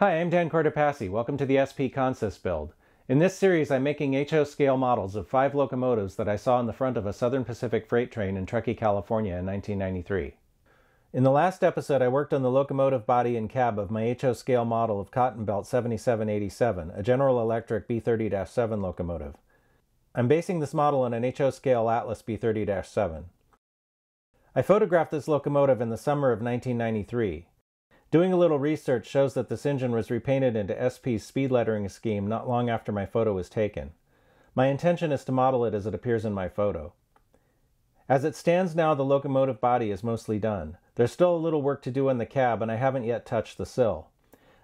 Hi, I'm Dan Cortopassi. Welcome to the SP Consist build. In this series, I'm making HO scale models of 5 locomotives that I saw in the front of a Southern Pacific freight train in Truckee, California in 1993. In the last episode, I worked on the locomotive body and cab of my HO scale model of Cotton Belt 7787, a General Electric B30-7 locomotive. I'm basing this model on an HO scale Atlas B30-7. I photographed this locomotive in the summer of 1993. Doing a little research shows that this engine was repainted into SP's speed lettering scheme not long after my photo was taken. My intention is to model it as it appears in my photo. As it stands now, the locomotive body is mostly done. There's still a little work to do in the cab, and I haven't yet touched the sill.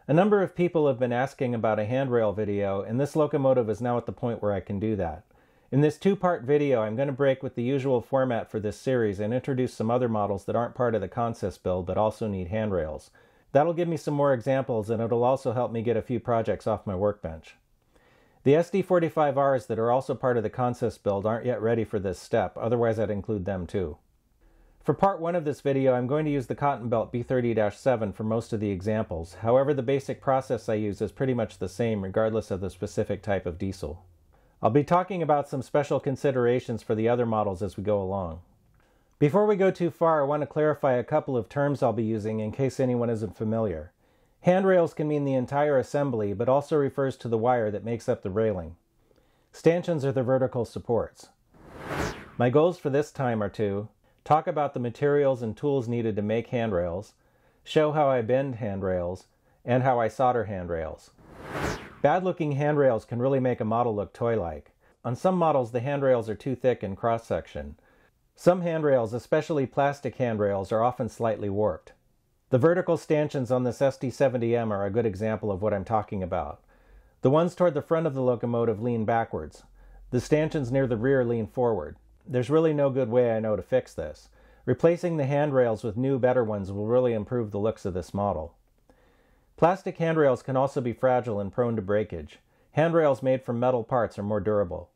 A number of people have been asking about a handrail video, and this locomotive is now at the point where I can do that. In this 2-part video, I'm going to break with the usual format for this series and introduce some other models that aren't part of the consist build but also need handrails. That'll give me some more examples, and it'll also help me get a few projects off my workbench. The SD45Rs that are also part of the consist build aren't yet ready for this step, otherwise I'd include them too. For part 1 of this video, I'm going to use the Cotton Belt B30-7 for most of the examples. However, the basic process I use is pretty much the same regardless of the specific type of diesel. I'll be talking about some special considerations for the other models as we go along. Before we go too far, I want to clarify a couple of terms I'll be using in case anyone isn't familiar. Handrails can mean the entire assembly, but also refers to the wire that makes up the railing. Stanchions are the vertical supports. My goals for this time are to talk about the materials and tools needed to make handrails, show how I bend handrails, and how I solder handrails. Bad-looking handrails can really make a model look toy-like. On some models, the handrails are too thick in cross-section. Some handrails, especially plastic handrails, are often slightly warped. The vertical stanchions on this SD70M are a good example of what I'm talking about. The ones toward the front of the locomotive lean backwards. The stanchions near the rear lean forward. There's really no good way I know to fix this. Replacing the handrails with new, better ones will really improve the looks of this model. Plastic handrails can also be fragile and prone to breakage. Handrails made from metal parts are more durable.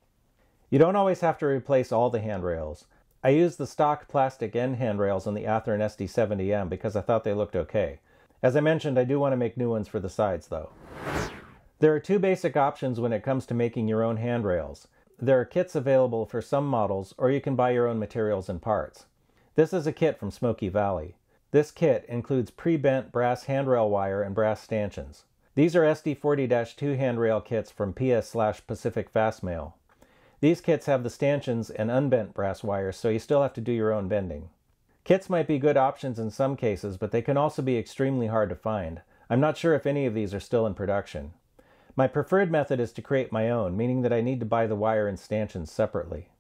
You don't always have to replace all the handrails. I used the stock plastic end handrails on the Athearn SD70M because I thought they looked okay. As I mentioned, I do want to make new ones for the sides though. There are 2 basic options when it comes to making your own handrails. There are kits available for some models, or you can buy your own materials and parts. This is a kit from Smoky Valley. This kit includes pre-bent brass handrail wire and brass stanchions. These are SD40-2 handrail kits from PS/Pacific Fastmail. These kits have the stanchions and unbent brass wires, so you still have to do your own bending. Kits might be good options in some cases, but they can also be extremely hard to find. I'm not sure if any of these are still in production. My preferred method is to create my own, meaning that I need to buy the wire and stanchions separately.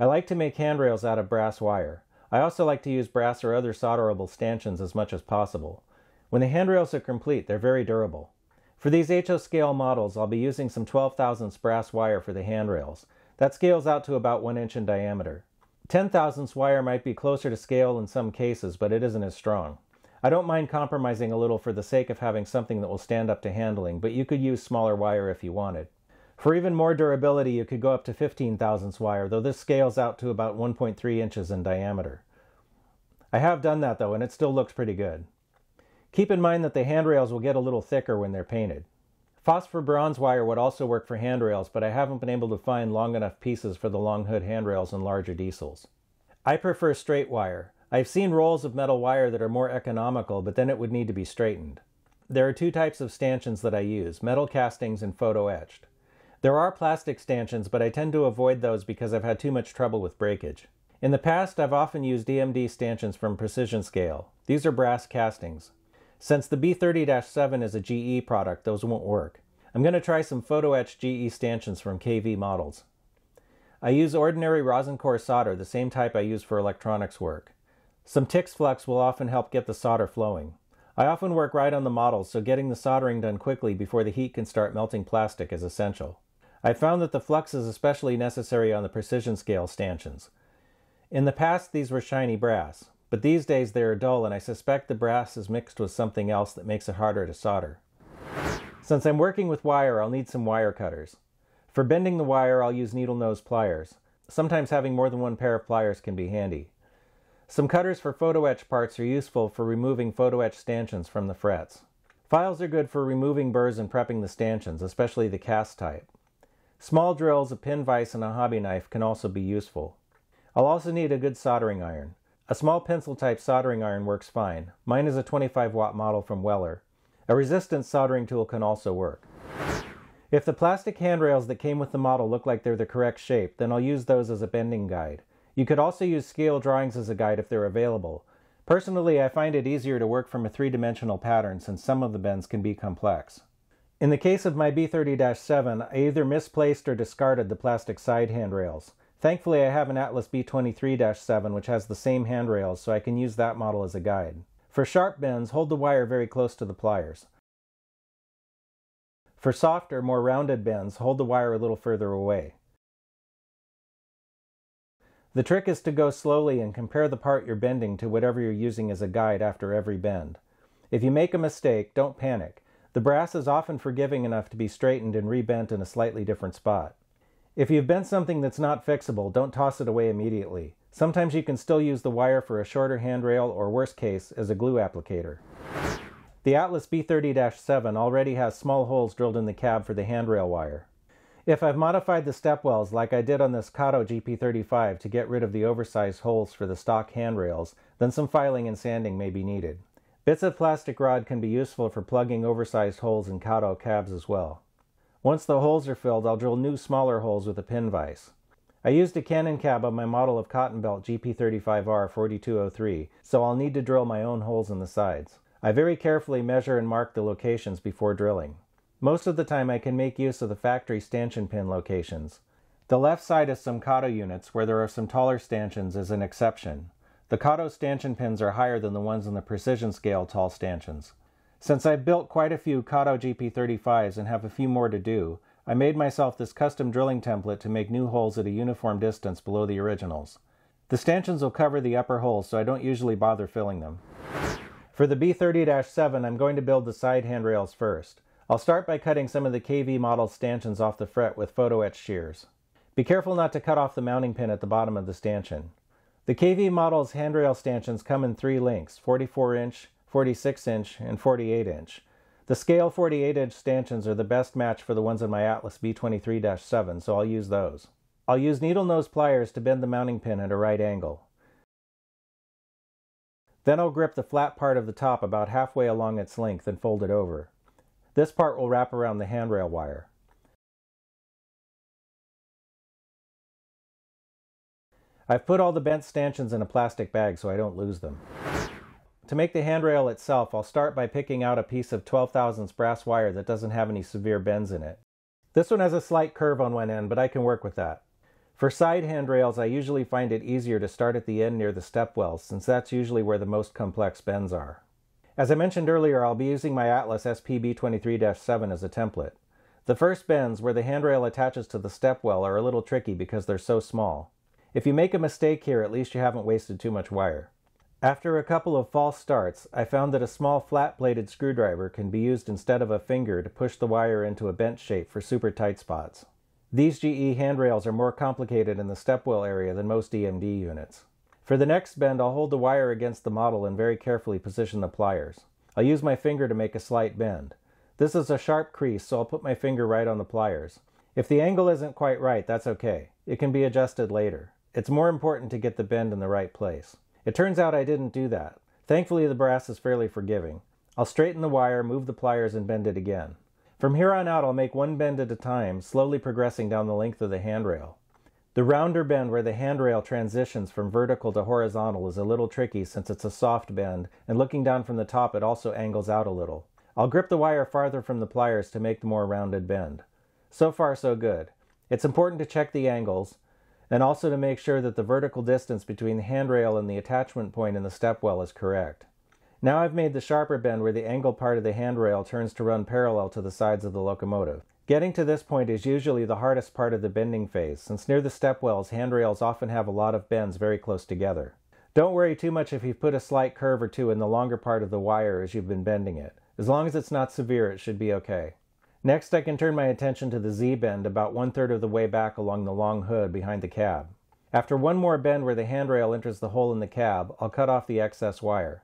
I like to make handrails out of brass wire. I also like to use brass or other solderable stanchions as much as possible. When the handrails are complete, they're very durable. For these HO scale models, I'll be using some 12,000ths brass wire for the handrails. That scales out to about 1 inch in diameter. 10,000ths wire might be closer to scale in some cases, but it isn't as strong. I don't mind compromising a little for the sake of having something that will stand up to handling, but you could use smaller wire if you wanted. For even more durability, you could go up to 15,000ths wire, though this scales out to about 1.3 inches in diameter. I have done that though, and it still looks pretty good. Keep in mind that the handrails will get a little thicker when they're painted. Phosphor bronze wire would also work for handrails, but I haven't been able to find long enough pieces for the long hood handrails in larger diesels. I prefer straight wire. I've seen rolls of metal wire that are more economical, but then it would need to be straightened. There are 2 types of stanchions that I use, metal castings and photo etched. There are plastic stanchions, but I tend to avoid those because I've had too much trouble with breakage. In the past, I've often used EMD stanchions from Precision Scale. These are brass castings. Since the B30-7 is a GE product, those won't work. I'm going to try some photo-etched GE stanchions from KV models. I use ordinary rosin core solder, the same type I use for electronics work. Some Tix flux will often help get the solder flowing. I often work right on the models, so getting the soldering done quickly before the heat can start melting plastic is essential. I found that the flux is especially necessary on the Precision Scale stanchions. In the past, these were shiny brass. But these days they are dull, and I suspect the brass is mixed with something else that makes it harder to solder. Since I'm working with wire, I'll need some wire cutters. For bending the wire, I'll use needle nose pliers. Sometimes having more than 1 pair of pliers can be handy. Some cutters for photo etch parts are useful for removing photo etch stanchions from the frets. Files are good for removing burrs and prepping the stanchions, especially the cast type. Small drills, a pin vise, and a hobby knife can also be useful. I'll also need a good soldering iron. A small pencil type soldering iron works fine. Mine is a 25 watt model from Weller. A resistance soldering tool can also work. If the plastic handrails that came with the model look like they're the correct shape, then I'll use those as a bending guide. You could also use scale drawings as a guide if they're available. Personally, I find it easier to work from a three-dimensional pattern since some of the bends can be complex. In the case of my B30-7, I either misplaced or discarded the plastic side handrails. Thankfully, I have an Atlas B23-7 which has the same handrails, so I can use that model as a guide. For sharp bends, hold the wire very close to the pliers. For softer, more rounded bends, hold the wire a little further away. The trick is to go slowly and compare the part you're bending to whatever you're using as a guide after every bend. If you make a mistake, don't panic. The brass is often forgiving enough to be straightened and rebent in a slightly different spot. If you've bent something that's not fixable, don't toss it away immediately. Sometimes you can still use the wire for a shorter handrail or, worst case, as a glue applicator. The Atlas B30-7 already has small holes drilled in the cab for the handrail wire. If I've modified the stepwells like I did on this Kato GP35 to get rid of the oversized holes for the stock handrails, then some filing and sanding may be needed. Bits of plastic rod can be useful for plugging oversized holes in Kato cabs as well. Once the holes are filled, I'll drill new smaller holes with a pin vise. I used a Canon cab on my model of Cotton Belt GP35R 4203, so I'll need to drill my own holes in the sides. I very carefully measure and mark the locations before drilling. Most of the time I can make use of the factory stanchion pin locations. The left side of some Kato units where there are some taller stanchions is an exception. The Kato stanchion pins are higher than the ones in the Precision Scale tall stanchions. Since I've built quite a few Kato GP35s and have a few more to do, I made myself this custom drilling template to make new holes at a uniform distance below the originals. The stanchions will cover the upper holes, so I don't usually bother filling them. For the B30-7, I'm going to build the side handrails first. I'll start by cutting some of the KV model stanchions off the fret with photo-etch shears. Be careful not to cut off the mounting pin at the bottom of the stanchion. The KV model's handrail stanchions come in three lengths, 44 inch, 46 inch, and 48 inch. The scale 48 inch stanchions are the best match for the ones in my Atlas B23-7, so I'll use those. I'll use needle nose pliers to bend the mounting pin at a right angle. Then I'll grip the flat part of the top about halfway along its length and fold it over. This part will wrap around the handrail wire. I've put all the bent stanchions in a plastic bag so I don't lose them. To make the handrail itself, I'll start by picking out a piece of 12,000ths brass wire that doesn't have any severe bends in it. This one has a slight curve on one end, but I can work with that. For side handrails, I usually find it easier to start at the end near the stepwells, since that's usually where the most complex bends are. As I mentioned earlier, I'll be using my Atlas SPB23-7 as a template. The first bends, where the handrail attaches to the stepwell, are a little tricky because they're so small. If you make a mistake here, at least you haven't wasted too much wire. After a couple of false starts, I found that a small flat-bladed screwdriver can be used instead of a finger to push the wire into a bent shape for super tight spots. These GE handrails are more complicated in the stepwell area than most EMD units. For the next bend, I'll hold the wire against the model and very carefully position the pliers. I'll use my finger to make a slight bend. This is a sharp crease, so I'll put my finger right on the pliers. If the angle isn't quite right, that's okay. It can be adjusted later. It's more important to get the bend in the right place. It turns out I didn't do that. Thankfully, the brass is fairly forgiving. I'll straighten the wire, move the pliers, and bend it again. From here on out, I'll make one bend at a time, slowly progressing down the length of the handrail. The rounder bend where the handrail transitions from vertical to horizontal is a little tricky since it's a soft bend, and looking down from the top it also angles out a little. I'll grip the wire farther from the pliers to make the more rounded bend. So far so good. It's important to check the angles, and also to make sure that the vertical distance between the handrail and the attachment point in the stepwell is correct. Now I've made the sharper bend where the angled part of the handrail turns to run parallel to the sides of the locomotive. Getting to this point is usually the hardest part of the bending phase, since near the stepwells, handrails often have a lot of bends very close together. Don't worry too much if you've put a slight curve or two in the longer part of the wire as you've been bending it. As long as it's not severe, it should be okay. Next, I can turn my attention to the Z-bend about one-third of the way back along the long hood behind the cab. After one more bend where the handrail enters the hole in the cab, I'll cut off the excess wire.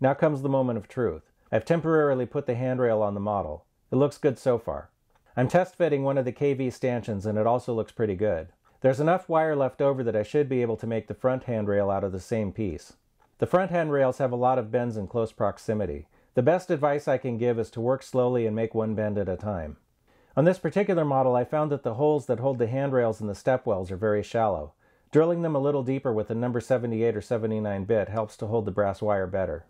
Now comes the moment of truth. I've temporarily put the handrail on the model. It looks good so far. I'm test fitting one of the KV stanchions and it also looks pretty good. There's enough wire left over that I should be able to make the front handrail out of the same piece. The front handrails have a lot of bends in close proximity. The best advice I can give is to work slowly and make one bend at a time. On this particular model, I found that the holes that hold the handrails and the stepwells are very shallow. Drilling them a little deeper with a number 78 or 79 bit helps to hold the brass wire better.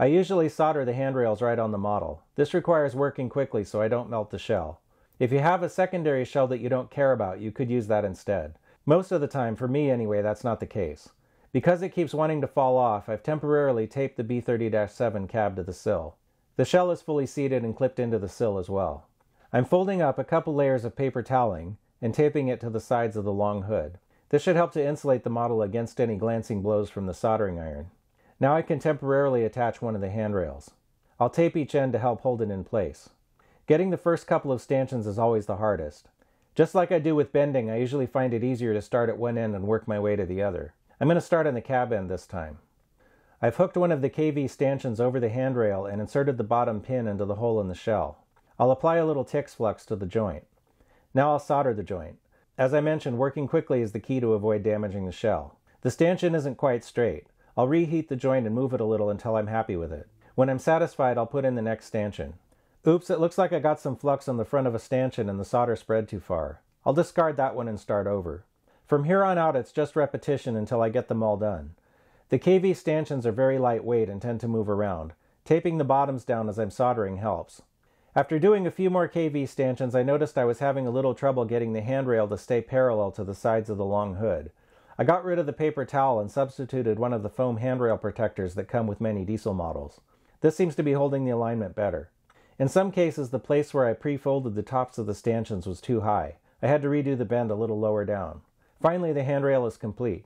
I usually solder the handrails right on the model. This requires working quickly so I don't melt the shell. If you have a secondary shell that you don't care about, you could use that instead. Most of the time, for me anyway, that's not the case. Because it keeps wanting to fall off, I've temporarily taped the B30-7 cab to the sill. The shell is fully seated and clipped into the sill as well. I'm folding up a couple layers of paper toweling and taping it to the sides of the long hood. This should help to insulate the model against any glancing blows from the soldering iron. Now I can temporarily attach one of the handrails. I'll tape each end to help hold it in place. Getting the first couple of stanchions is always the hardest. Just like I do with bending, I usually find it easier to start at one end and work my way to the other. I'm going to start on the cab end this time. I've hooked one of the KV stanchions over the handrail and inserted the bottom pin into the hole in the shell. I'll apply a little Tix flux to the joint. Now I'll solder the joint. As I mentioned, working quickly is the key to avoid damaging the shell. The stanchion isn't quite straight. I'll reheat the joint and move it a little until I'm happy with it. When I'm satisfied, I'll put in the next stanchion. Oops, it looks like I got some flux on the front of a stanchion and the solder spread too far. I'll discard that one and start over. From here on out, it's just repetition until I get them all done. The KV stanchions are very lightweight and tend to move around. Taping the bottoms down as I'm soldering helps. After doing a few more KV stanchions, I noticed I was having a little trouble getting the handrail to stay parallel to the sides of the long hood. I got rid of the paper towel and substituted one of the foam handrail protectors that come with many diesel models. This seems to be holding the alignment better. In some cases, the place where I pre-folded the tops of the stanchions was too high. I had to redo the bend a little lower down. Finally, the handrail is complete.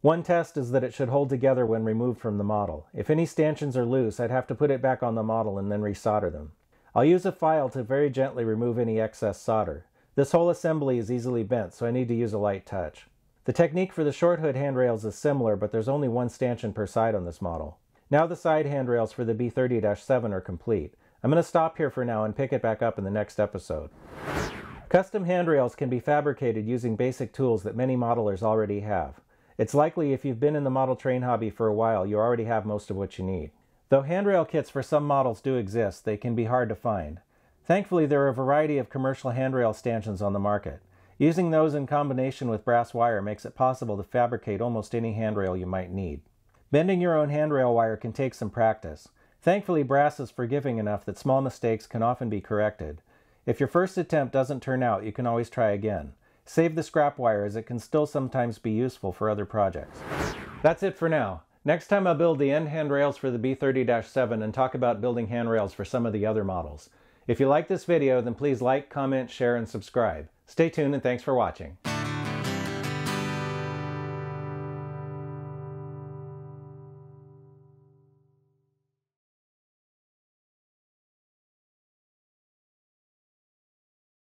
One test is that it should hold together when removed from the model. If any stanchions are loose, I'd have to put it back on the model and then resolder them. I'll use a file to very gently remove any excess solder. This whole assembly is easily bent, so I need to use a light touch. The technique for the short hood handrails is similar, but there's only one stanchion per side on this model. Now the side handrails for the B30-7 are complete. I'm going to stop here for now and pick it back up in the next episode. Custom handrails can be fabricated using basic tools that many modelers already have. It's likely if you've been in the model train hobby for a while, you already have most of what you need. Though handrail kits for some models do exist, they can be hard to find. Thankfully, there are a variety of commercial handrail stanchions on the market. Using those in combination with brass wire makes it possible to fabricate almost any handrail you might need. Bending your own handrail wire can take some practice. Thankfully, brass is forgiving enough that small mistakes can often be corrected. If your first attempt doesn't turn out, you can always try again. Save the scrap wire as it can still sometimes be useful for other projects. That's it for now. Next time I'll build the end handrails for the B30-7 and talk about building handrails for some of the other models. If you like this video, then please like, comment, share, and subscribe. Stay tuned and thanks for watching.